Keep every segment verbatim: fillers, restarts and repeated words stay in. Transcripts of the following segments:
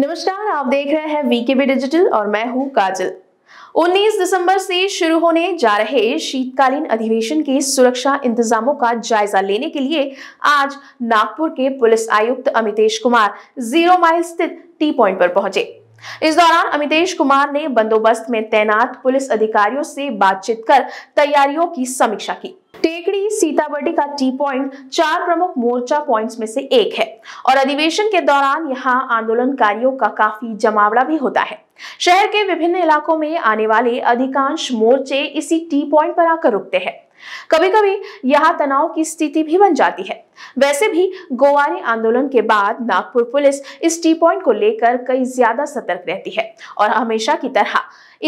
नमस्कार, आप देख रहे हैं वीके बी डिजिटल और मैं हूं काजल। उन्नीस दिसंबर से शुरू होने जा रहे शीतकालीन अधिवेशन के सुरक्षा इंतजामों का जायजा लेने के लिए आज नागपुर के पुलिस आयुक्त अमितेश कुमार जीरो माइल स्थित टी पॉइंट पर पहुंचे। इस दौरान अमितेश कुमार ने बंदोबस्त में तैनात पुलिस अधिकारियों से बातचीत कर तैयारियों की समीक्षा की। टेकड़ी सीताबर्डी का टी पॉइंट चार प्रमुख मोर्चा पॉइंट्स में से एक है और अधिवेशन के दौरान यहां आंदोलनकारियों का काफी जमावड़ा भी होता है। शहर के विभिन्न इलाकों में आने वाले अधिकांश मोर्चे इसी टी पॉइंट पर आकर रुकते हैं। कभी कभी यहाँ तनाव की स्थिति भी बन जाती है। वैसे भी गोवारी आंदोलन के बाद नागपुर पुलिस इस टी पॉइंट को लेकर कई ज्यादा सतर्क रहती है और हमेशा की तरह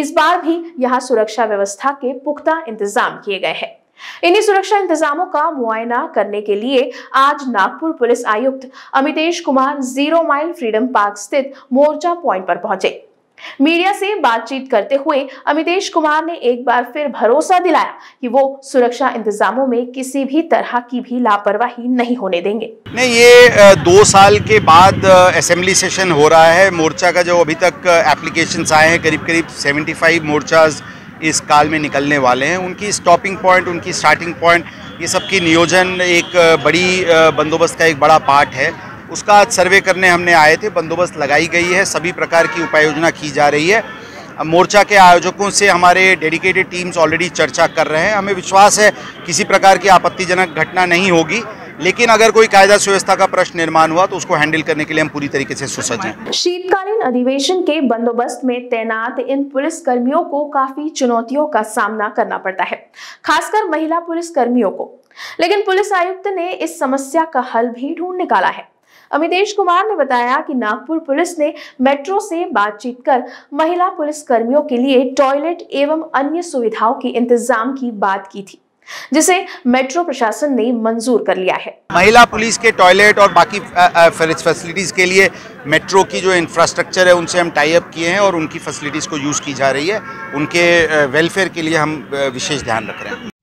इस बार भी यहाँ सुरक्षा व्यवस्था के पुख्ता इंतजाम किए गए हैं। इन्हीं सुरक्षा इंतजामों का मुआयना करने के लिए आज नागपुर पुलिस आयुक्त Amitesh Kumar zero mile freedom park स्थित मोर्चा पॉइंट पर पहुंचे। मीडिया से बातचीत करते हुए अमितेश कुमार ने एक बार फिर भरोसा दिलाया कि वो सुरक्षा इंतजामों में किसी भी तरह की भी लापरवाही नहीं होने देंगे। नहीं, ये दो साल के बाद असेंबली सेशन हो रहा है। मोर्चा का जो अभी तक एप्लीकेशंस आए हैं, करीब करीब पचहत्तर मोर्चाज इस काल में निकलने वाले हैं। उनकी स्टॉपिंग पॉइंट, उनकी स्टार्टिंग पॉइंट, ये सबकी नियोजन एक बड़ी बंदोबस्त का एक बड़ा पार्ट है। उसका आज सर्वे करने हमने आए थे। बंदोबस्त लगाई गई है, सभी प्रकार की उपाय योजना की जा रही है। मोर्चा के आयोजकों से हमारे डेडिकेटेड टीम्स ऑलरेडी चर्चा कर रहे हैं। हमें विश्वास है किसी प्रकार की आपत्तिजनक घटना नहीं होगी, लेकिन अगर कोई कायदा सुव्यवस्था का प्रश्न निर्माण हुआ तो उसको हैंडल करने के लिए हम पूरी तरीके से सुसज्ज हैं। शीतकालीन अधिवेशन के बंदोबस्त में तैनात इन पुलिस कर्मियों को काफी चुनौतियों का सामना करना पड़ता है, खासकर महिला पुलिस कर्मियों को। लेकिन पुलिस आयुक्त ने इस समस्या का हल भी ढूंढ निकाला है। अमितेश कुमार ने बताया कि नागपुर पुलिस ने मेट्रो से बातचीत कर महिला पुलिस कर्मियों के लिए टॉयलेट एवं अन्य सुविधाओं के इंतजाम की बात की थी, जिसे मेट्रो प्रशासन ने मंजूर कर लिया है। महिला पुलिस के टॉयलेट और बाकी फैसिलिटीज के लिए मेट्रो की जो इंफ्रास्ट्रक्चर है उनसे हम टाई अप किए हैं और उनकी फैसिलिटीज को यूज की जा रही है। उनके वेलफेयर के लिए हम विशेष ध्यान रख रहे हैं।